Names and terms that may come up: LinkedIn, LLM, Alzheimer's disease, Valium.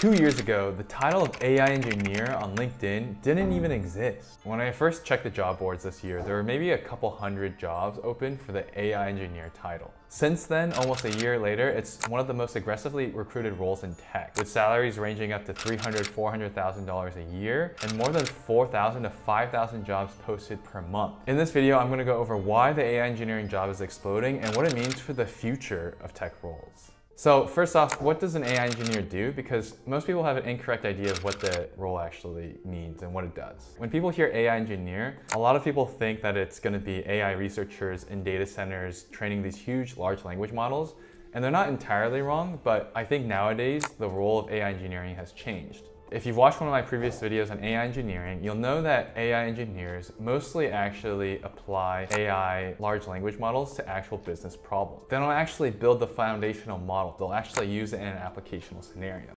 2 years ago, the title of AI engineer on LinkedIn didn't even exist. When I first checked the job boards this year, there were maybe a couple hundred jobs open for the AI engineer title. Since then, almost a year later, it's one of the most aggressively recruited roles in tech, with salaries ranging up to $300,000, $400,000 a year, and more than 4,000 to 5,000 jobs posted per month. In this video, I'm going to go over why the AI engineering job is exploding and what it means for the future of tech roles. So first off, what does an AI engineer do? Because most people have an incorrect idea of what the role actually needs and what it does. When people hear AI engineer, a lot of people think that it's going to be AI researchers in data centers training these huge large language models. And they're not entirely wrong, but I think nowadays the role of AI engineering has changed. If you've watched one of my previous videos on AI engineering, you'll know that AI engineers mostly actually apply AI large language models to actual business problems. They don't actually build the foundational model. They'll actually use it in an applicational scenario.